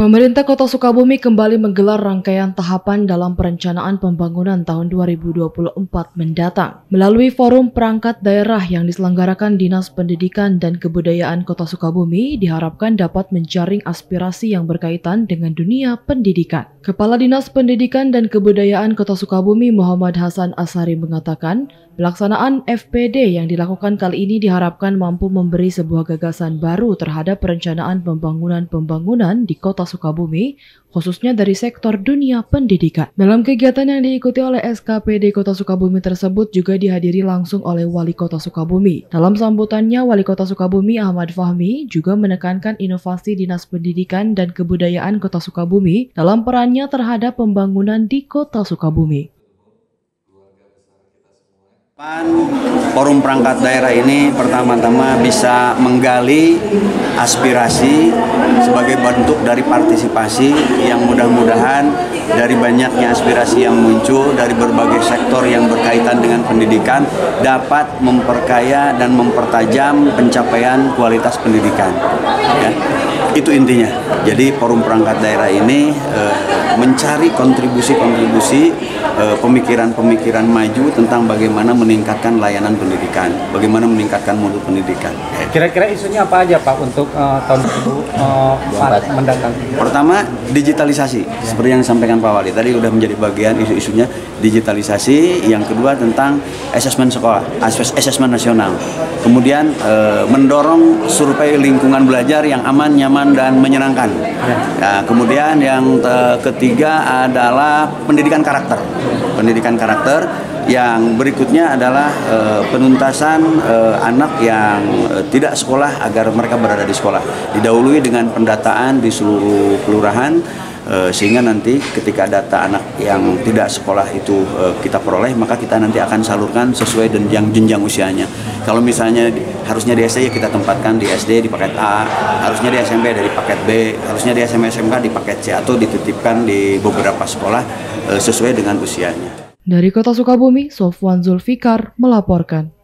Pemerintah Kota Sukabumi kembali menggelar rangkaian tahapan dalam perencanaan pembangunan tahun 2024 mendatang melalui forum perangkat daerah yang diselenggarakan Dinas Pendidikan dan Kebudayaan Kota Sukabumi diharapkan dapat menjaring aspirasi yang berkaitan dengan dunia pendidikan. Kepala Dinas Pendidikan dan Kebudayaan Kota Sukabumi Muhammad Hasan Asari mengatakan, pelaksanaan FPD yang dilakukan kali ini diharapkan mampu memberi sebuah gagasan baru terhadap perencanaan pembangunan di Kota Sukabumi, khususnya dari sektor dunia pendidikan. Dalam kegiatan yang diikuti oleh SKPD Kota Sukabumi tersebut juga dihadiri langsung oleh Wali Kota Sukabumi. Dalam sambutannya, Wali Kota Sukabumi Ahmad Fahmi juga menekankan inovasi Dinas Pendidikan dan Kebudayaan Kota Sukabumi dalam perannya terhadap pembangunan di Kota Sukabumi. Forum perangkat daerah ini pertama-tama bisa menggali aspirasi sebagai bentuk dari partisipasi yang mudah-mudahan dari banyaknya aspirasi yang muncul dari berbagai sektor yang berkaitan dengan pendidikan dapat memperkaya dan mempertajam pencapaian kualitas pendidikan. Ya, itu intinya. Jadi forum perangkat daerah ini mencari kontribusi-kontribusi pemikiran-pemikiran maju tentang bagaimana meningkatkan layanan pendidikan, bagaimana meningkatkan mutu pendidikan. Kira-kira isunya apa aja Pak untuk tahun 2024 mendatang? Pertama, digitalisasi. Seperti yang disampaikan Pak Wali tadi sudah menjadi bagian isu-isunya digitalisasi. Yang kedua tentang asesmen sekolah, asesmen nasional. Kemudian mendorong survei lingkungan belajar yang aman, nyaman dan menyenangkan. Nah, kemudian yang ketiga adalah pendidikan karakter. Yang berikutnya adalah penuntasan anak yang tidak sekolah agar mereka berada di sekolah. Didahului dengan pendataan di seluruh kelurahan sehingga nanti ketika data anak yang tidak sekolah itu kita peroleh, maka kita nanti akan salurkan sesuai jenjang usianya. Kalau misalnya harusnya di SD ya kita tempatkan di SD di paket A, harusnya di SMP dari paket B, harusnya di SMK di paket C atau dititipkan di beberapa sekolah sesuai dengan usianya. Dari Kota Sukabumi, Sofwan Zulfikar melaporkan.